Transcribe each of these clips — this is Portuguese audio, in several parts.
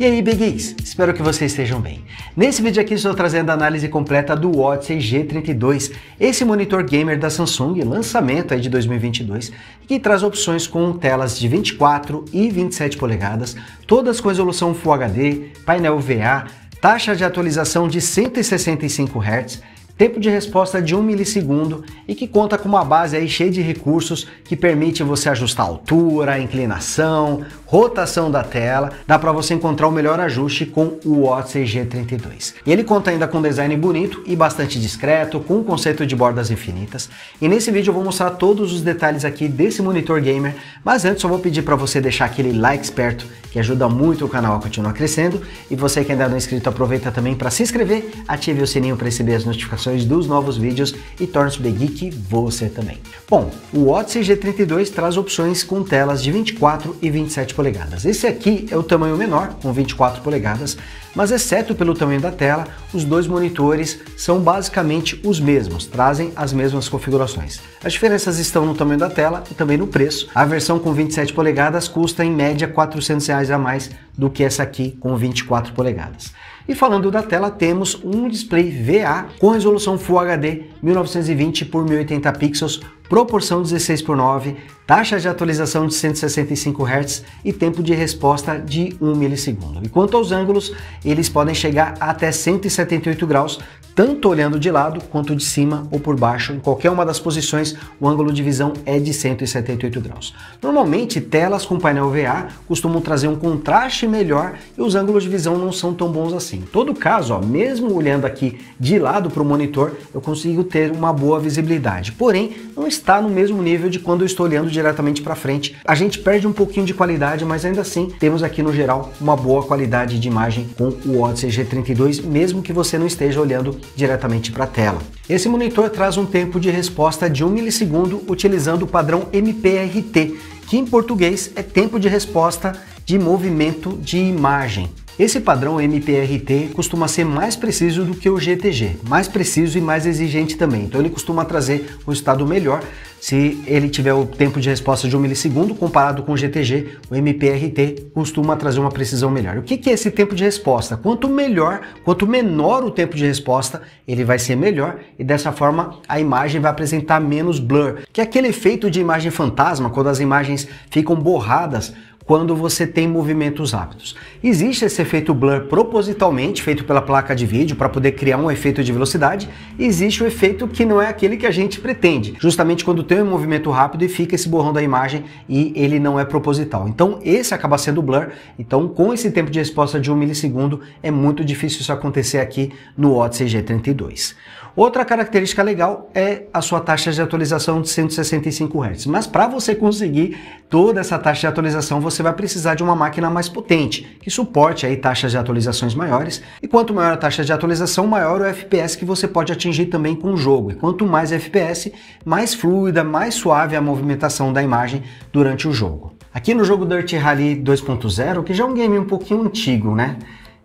E aí, bgeeks, espero que vocês estejam bem. Nesse vídeo aqui estou trazendo a análise completa do Odyssey G32, esse monitor gamer da Samsung, lançamento aí de 2022, que traz opções com telas de 24 e 27 polegadas, todas com resolução Full HD, painel VA, taxa de atualização de 165 Hz, tempo de resposta de 1 milissegundo e que conta com uma base aí cheia de recursos que permite você ajustar a altura, inclinação, rotação da tela, dá para você encontrar o melhor ajuste com o Odyssey G32. Ele conta ainda com um design bonito e bastante discreto, com um conceito de bordas infinitas. E nesse vídeo eu vou mostrar todos os detalhes aqui desse monitor gamer, mas antes eu vou pedir para você deixar aquele like esperto, que ajuda muito o canal a continuar crescendo, e você que ainda não é inscrito, aproveita também para se inscrever, ative o sininho para receber as notificações dos novos vídeos e torne-se bgeek você também. Bom, o Odyssey G32 traz opções com telas de 24 e 27 polegadas. Esse aqui é o tamanho menor, com 24 polegadas, mas exceto pelo tamanho da tela, os dois monitores são basicamente os mesmos, trazem as mesmas configurações. As diferenças estão no tamanho da tela e também no preço. A versão com 27 polegadas custa em média R$400 a mais do que essa aqui com 24 polegadas. E falando da tela, temos um display VA com resolução Full HD 1920x1080 pixels, proporção 16:9, taxa de atualização de 165 Hz e tempo de resposta de 1 milissegundo. E quanto aos ângulos, eles podem chegar até 178 graus, tanto olhando de lado quanto de cima ou por baixo. Em qualquer uma das posições, o ângulo de visão é de 178 graus. Normalmente, telas com painel VA costumam trazer um contraste melhor e os ângulos de visão não são tão bons assim. Em todo caso, ó, mesmo olhando aqui de lado para o monitor, eu consigo ter uma boa visibilidade, porém, não está no mesmo nível de quando eu estou olhando diretamente para frente. A gente perde um pouquinho de qualidade, mas ainda assim temos aqui no geral uma boa qualidade de imagem com o Odyssey G32, mesmo que você não esteja olhando diretamente para a tela. Esse monitor traz um tempo de resposta de 1 milissegundo utilizando o padrão MPRT, que em português é tempo de resposta de movimento de imagem. Esse padrão MPRT costuma ser mais preciso do que o GTG, mais preciso e mais exigente também, então ele costuma trazer um resultado melhor se ele tiver o tempo de resposta de 1 milissegundo comparado com o GTG, o MPRT costuma trazer uma precisão melhor. O que é esse tempo de resposta? Quanto melhor, quanto menor o tempo de resposta, ele vai ser melhor e dessa forma a imagem vai apresentar menos blur, que é aquele efeito de imagem fantasma, quando as imagens ficam borradas, quando você tem movimentos rápidos. Existe esse efeito blur propositalmente, feito pela placa de vídeo para poder criar um efeito de velocidade, e existe o efeito que não é aquele que a gente pretende, justamente quando tem um movimento rápido e fica esse borrão da imagem e ele não é proposital. Então esse acaba sendo blur, então com esse tempo de resposta de 1 milissegundo é muito difícil isso acontecer aqui no Odyssey G32. Outra característica legal é a sua taxa de atualização de 165 Hz, mas para você conseguir toda essa taxa de atualização, você vai precisar de uma máquina mais potente, que suporte aí taxas de atualizações maiores, e quanto maior a taxa de atualização, maior o FPS que você pode atingir também com o jogo, e quanto mais FPS, mais fluida, mais suave a movimentação da imagem durante o jogo. Aqui no jogo Dirt Rally 2.0, que já é um game um pouquinho antigo, né?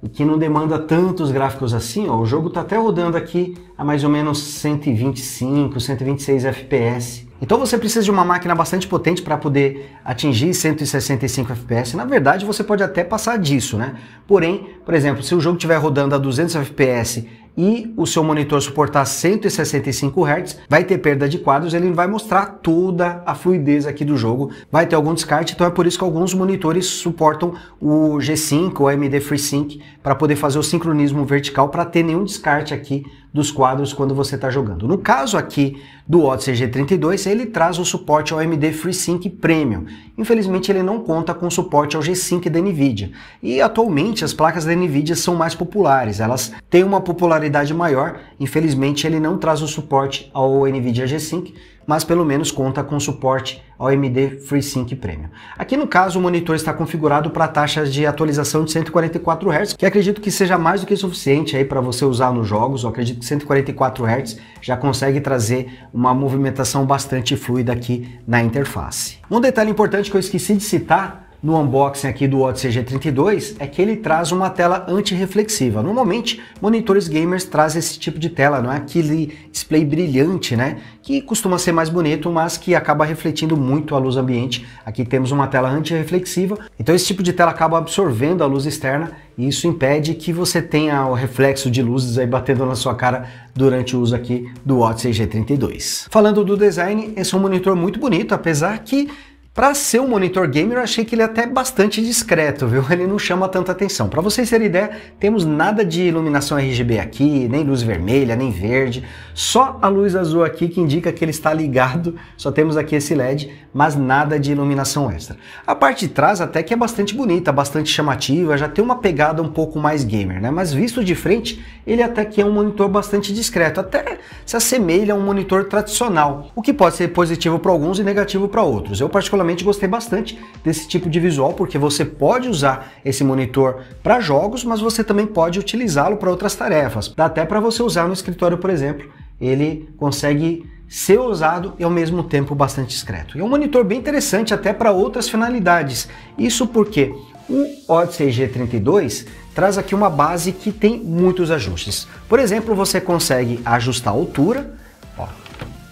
E que não demanda tantos gráficos assim, ó, o jogo está até rodando aqui a mais ou menos 125, 126 FPS. Então você precisa de uma máquina bastante potente para poder atingir 165 FPS. Na verdade, você pode até passar disso, né? Porém, por exemplo, se o jogo estiver rodando a 200 FPS e o seu monitor suportar 165 Hz, vai ter perda de quadros, ele vai mostrar toda a fluidez aqui do jogo, vai ter algum descarte, então é por isso que alguns monitores suportam o G-Sync ou AMD FreeSync para poder fazer o sincronismo vertical para ter nenhum descarte aqui dos quadros quando você está jogando. No caso aqui do Odyssey G32, ele traz o suporte ao AMD FreeSync Premium. Infelizmente ele não conta com suporte ao G-Sync da NVIDIA. E atualmente as placas da NVIDIA são mais populares, elas têm uma popularidade maior. Infelizmente ele não traz o suporte ao NVIDIA G-Sync, mas pelo menos conta com suporte ao AMD FreeSync Premium. Aqui no caso o monitor está configurado para taxas de atualização de 144 Hz, que acredito que seja mais do que suficiente aí para você usar nos jogos. Eu acredito que 144 Hz já consegue trazer uma movimentação bastante fluida aqui na interface. Um detalhe importante que eu esqueci de citar no unboxing aqui do Odyssey G32 é que ele traz uma tela antirreflexiva. Normalmente, monitores gamers trazem esse tipo de tela, não é aquele display brilhante, né? Que costuma ser mais bonito, mas que acaba refletindo muito a luz ambiente. Aqui temos uma tela antirreflexiva, então esse tipo de tela acaba absorvendo a luz externa e isso impede que você tenha o reflexo de luzes aí batendo na sua cara durante o uso aqui do Odyssey G32. Falando do design, esse é um monitor muito bonito, apesar que para ser um monitor gamer, eu achei que ele é até bastante discreto, viu? Ele não chama tanta atenção. Para vocês terem ideia, temos nada de iluminação RGB aqui, nem luz vermelha, nem verde, só a luz azul aqui que indica que ele está ligado, só temos aqui esse LED, mas nada de iluminação extra. A parte de trás até que é bastante bonita, bastante chamativa, já tem uma pegada um pouco mais gamer, né? Mas visto de frente, ele até que é um monitor bastante discreto, até se assemelha a um monitor tradicional, o que pode ser positivo para alguns e negativo para outros. Eu particularmente gostei bastante desse tipo de visual, porque você pode usar esse monitor para jogos, mas você também pode utilizá-lo para outras tarefas. Dá até para você usar no escritório, por exemplo. Ele consegue ser usado e ao mesmo tempo bastante discreto. É um monitor bem interessante até para outras finalidades. Isso porque o Odyssey G32 traz aqui uma base que tem muitos ajustes. Por exemplo, você consegue ajustar a altura, ó,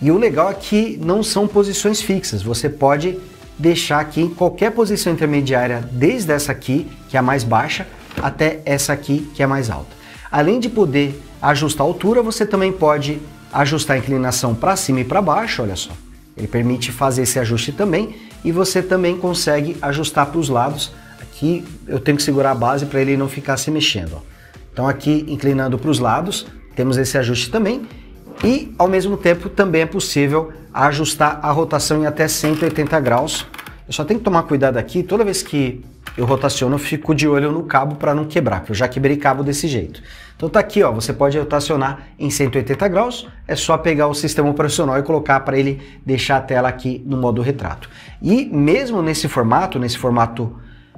e o legal é que não são posições fixas, você pode deixar aqui qualquer posição intermediária, desde essa aqui, que é a mais baixa, até essa aqui, que é a mais alta. Além de poder ajustar a altura, você também pode ajustar a inclinação para cima e para baixo, olha só. Ele permite fazer esse ajuste também, e você também consegue ajustar para os lados. Aqui eu tenho que segurar a base para ele não ficar se mexendo, ó. Então aqui, inclinando para os lados, temos esse ajuste também, e ao mesmo tempo também é possível ajustar a rotação em até 180 graus. Eu só tenho que tomar cuidado aqui, toda vez que eu rotaciono, eu fico de olho no cabo para não quebrar, porque eu já quebrei cabo desse jeito. Então tá aqui, ó, você pode rotacionar em 180 graus, é só pegar o sistema operacional e colocar para ele deixar a tela aqui no modo retrato. E mesmo nesse formato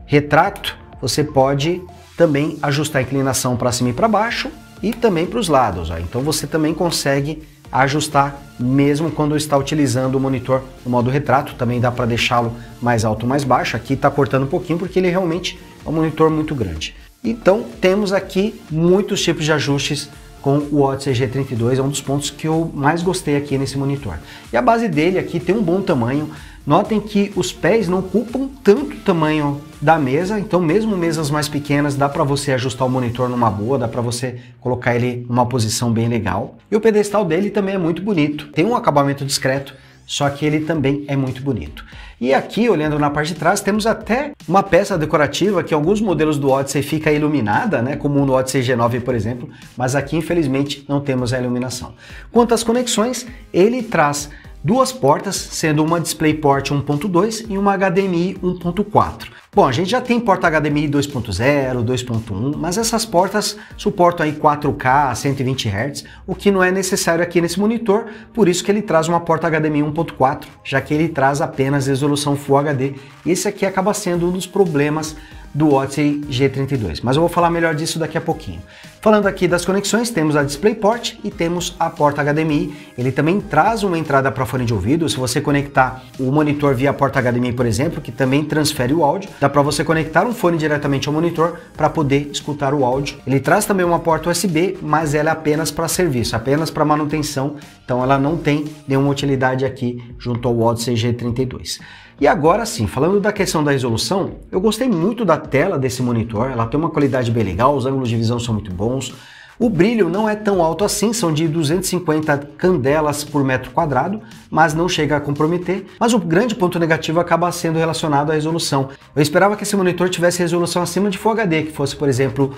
retrato, você pode também ajustar a inclinação para cima e para baixo e também para os lados, ó. Então você também consegue ajustar mesmo quando está utilizando o monitor no modo retrato. Também dá para deixá-lo mais alto, mais baixo. Aqui está cortando um pouquinho porque ele realmente é um monitor muito grande. Então temos aqui muitos tipos de ajustes com o Odyssey G32, é um dos pontos que eu mais gostei aqui nesse monitor. E a base dele aqui tem um bom tamanho. Notem que os pés não ocupam tanto tamanho da mesa, então mesmo mesas mais pequenas dá para você ajustar o monitor numa boa, dá para você colocar ele numa posição bem legal. E o pedestal dele também é muito bonito, tem um acabamento discreto, só que ele também é muito bonito. E aqui, olhando na parte de trás, temos até uma peça decorativa que em alguns modelos do Odyssey fica iluminada, né? Como no Odyssey G9, por exemplo, mas aqui infelizmente não temos a iluminação. Quanto às conexões, ele traz duas portas, sendo uma DisplayPort 1.2 e uma HDMI 1.4. Bom, a gente já tem porta HDMI 2.0, 2.1, mas essas portas suportam aí 4K, 120 Hz, o que não é necessário aqui nesse monitor, por isso que ele traz uma porta HDMI 1.4, já que ele traz apenas resolução Full HD. Esse aqui acaba sendo um dos problemas do Odyssey G32, mas eu vou falar melhor disso daqui a pouquinho. Falando aqui das conexões, temos a DisplayPort e temos a porta HDMI. Ele também traz uma entrada para fone de ouvido. Se você conectar o monitor via porta HDMI, por exemplo, que também transfere o áudio, dá para você conectar um fone diretamente ao monitor para poder escutar o áudio. Ele traz também uma porta USB, mas ela é apenas para serviço, apenas para manutenção, então ela não tem nenhuma utilidade aqui junto ao Odyssey G32. E agora sim, falando da questão da resolução, eu gostei muito da tela desse monitor, ela tem uma qualidade bem legal, os ângulos de visão são muito bons, o brilho não é tão alto assim, são de 250 candelas por metro quadrado, mas não chega a comprometer. Mas o grande ponto negativo acaba sendo relacionado à resolução. Eu esperava que esse monitor tivesse resolução acima de Full HD, que fosse, por exemplo,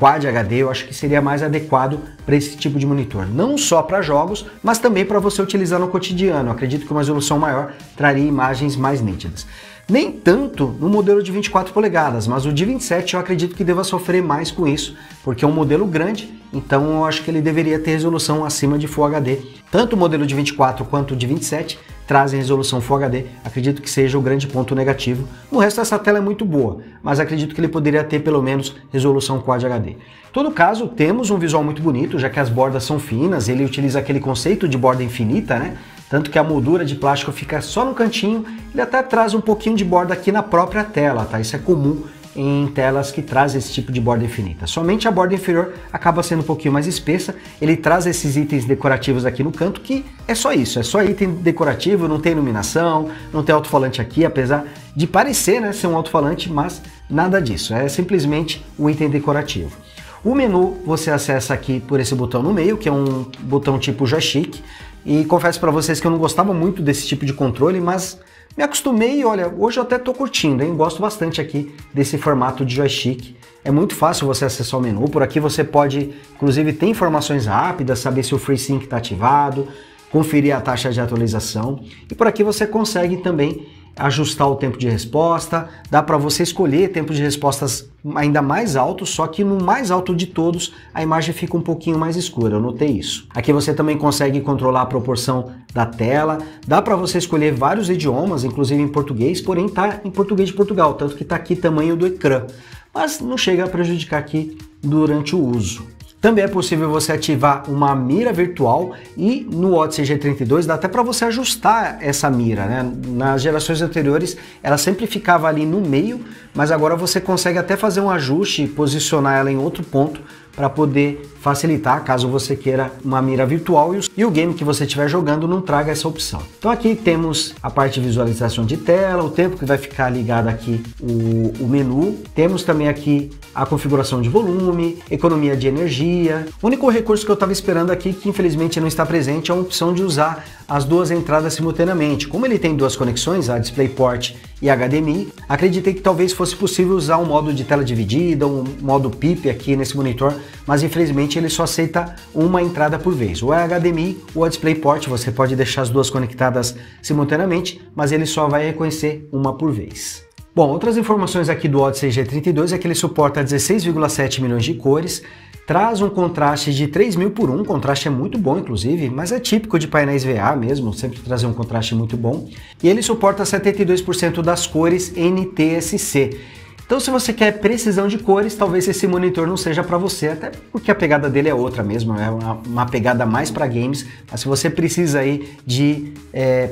Quad HD, eu acho que seria mais adequado para esse tipo de monitor. Não só para jogos, mas também para você utilizar no cotidiano. Eu acredito que uma resolução maior traria imagens mais nítidas. Nem tanto no modelo de 24 polegadas, mas o de 27 eu acredito que deva sofrer mais com isso, porque é um modelo grande, então eu acho que ele deveria ter resolução acima de Full HD. Tanto o modelo de 24 quanto o de 27 trazem resolução Full HD, acredito que seja o grande ponto negativo. No resto, essa tela é muito boa, mas acredito que ele poderia ter pelo menos resolução Quad HD. Em todo caso, temos um visual muito bonito, já que as bordas são finas, ele utiliza aquele conceito de borda infinita, né? tanto que a moldura de plástico fica só no cantinho, ele até traz um pouquinho de borda aqui na própria tela, tá? Isso é comum em telas que trazem esse tipo de borda infinita. Somente a borda inferior acaba sendo um pouquinho mais espessa, ele traz esses itens decorativos aqui no canto, que é só isso, é só item decorativo, não tem iluminação, não tem alto-falante aqui, apesar de parecer, né, ser um alto-falante, mas nada disso, é simplesmente um item decorativo. O menu você acessa aqui por esse botão no meio, que é um botão tipo joystick, e confesso para vocês que eu não gostava muito desse tipo de controle, mas me acostumei e olha, hoje eu até estou curtindo, hein? Gosto bastante aqui desse formato de joystick. É muito fácil você acessar o menu, por aqui você pode, inclusive, ter informações rápidas, saber se o FreeSync está ativado, conferir a taxa de atualização, e por aqui você consegue também ajustar o tempo de resposta, dá para você escolher tempos de respostas ainda mais altos, só que no mais alto de todos a imagem fica um pouquinho mais escura, eu notei isso. Aqui você também consegue controlar a proporção da tela, dá para você escolher vários idiomas, inclusive em português, porém tá em português de Portugal, tanto que tá aqui tamanho do ecrã, mas não chega a prejudicar aqui durante o uso. Também é possível você ativar uma mira virtual e no Odyssey G32 dá até para você ajustar essa mira, né? Nas gerações anteriores ela sempre ficava ali no meio, mas agora você consegue até fazer um ajuste e posicionar ela em outro ponto para poder facilitar caso você queira uma mira virtual e o game que você estiver jogando não traga essa opção. Então aqui temos a parte de visualização de tela, o tempo que vai ficar ligado aqui o menu, temos também aqui a configuração de volume, economia de energia. O único recurso que eu estava esperando aqui, que infelizmente não está presente, é a opção de usar as duas entradas simultaneamente. Como ele tem duas conexões, a DisplayPort e a HDMI, acreditei que talvez fosse possível usar um modo de tela dividida, um modo PIP aqui nesse monitor, mas infelizmente ele só aceita uma entrada por vez, ou a HDMI ou a DisplayPort. Você pode deixar as duas conectadas simultaneamente, mas ele só vai reconhecer uma por vez. Bom, outras informações aqui do Odyssey G32 é que ele suporta 16,7 milhões de cores, traz um contraste de 3000 por 1, contraste é muito bom inclusive, mas é típico de painéis VA mesmo, sempre trazer um contraste muito bom, e ele suporta 72% das cores NTSC. Então se você quer precisão de cores, talvez esse monitor não seja para você, até porque a pegada dele é outra mesmo, é uma pegada mais para games, mas se você precisa aí de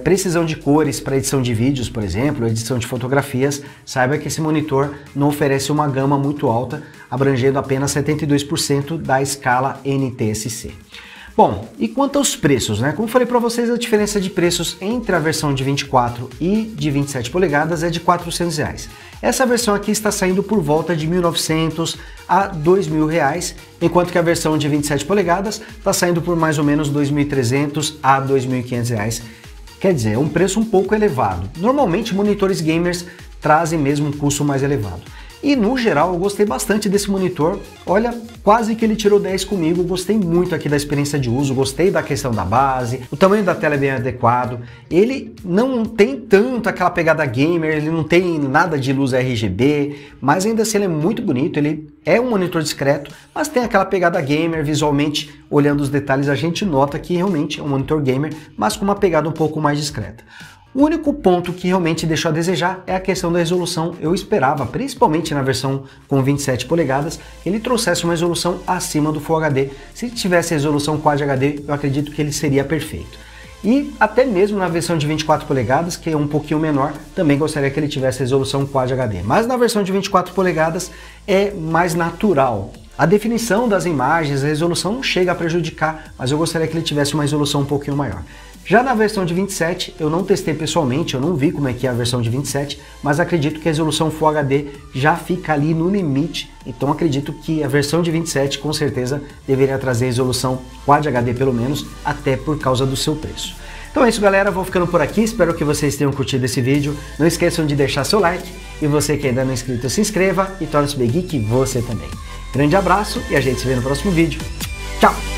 precisão de cores para edição de vídeos, por exemplo, edição de fotografias, saiba que esse monitor não oferece uma gama muito alta, abrangendo apenas 72% da escala NTSC. Bom, e quanto aos preços, né? Como falei para vocês, a diferença de preços entre a versão de 24 e de 27 polegadas é de R$400. Essa versão aqui está saindo por volta de R$1.900 a R$2.000, enquanto que a versão de 27 polegadas está saindo por mais ou menos R$2.300 a R$2.500. Quer dizer, é um preço um pouco elevado. Normalmente, monitores gamers trazem mesmo um custo mais elevado. E no geral eu gostei bastante desse monitor, olha, quase que ele tirou 10 comigo, gostei muito aqui da experiência de uso, gostei da questão da base, o tamanho da tela é bem adequado, ele não tem tanto aquela pegada gamer, ele não tem nada de luz RGB, mas ainda assim ele é muito bonito, ele é um monitor discreto, mas tem aquela pegada gamer, visualmente olhando os detalhes a gente nota que realmente é um monitor gamer, mas com uma pegada um pouco mais discreta. O único ponto que realmente deixou a desejar é a questão da resolução. Eu esperava, principalmente na versão com 27 polegadas, ele trouxesse uma resolução acima do Full HD. Se ele tivesse resolução Quad HD, eu acredito que ele seria perfeito. E até mesmo na versão de 24 polegadas, que é um pouquinho menor, também gostaria que ele tivesse resolução Quad HD. Mas na versão de 24 polegadas é mais natural. A definição das imagens, a resolução não chega a prejudicar, mas eu gostaria que ele tivesse uma resolução um pouquinho maior. Já na versão de 27, eu não testei pessoalmente, eu não vi como é que é a versão de 27, mas acredito que a resolução Full HD já fica ali no limite, então acredito que a versão de 27 com certeza deveria trazer resolução Quad HD pelo menos, até por causa do seu preço. Então é isso galera, vou ficando por aqui, espero que vocês tenham curtido esse vídeo, não esqueçam de deixar seu like, e você que ainda não é inscrito se inscreva e torne-se bgeek você também. Grande abraço e a gente se vê no próximo vídeo, tchau!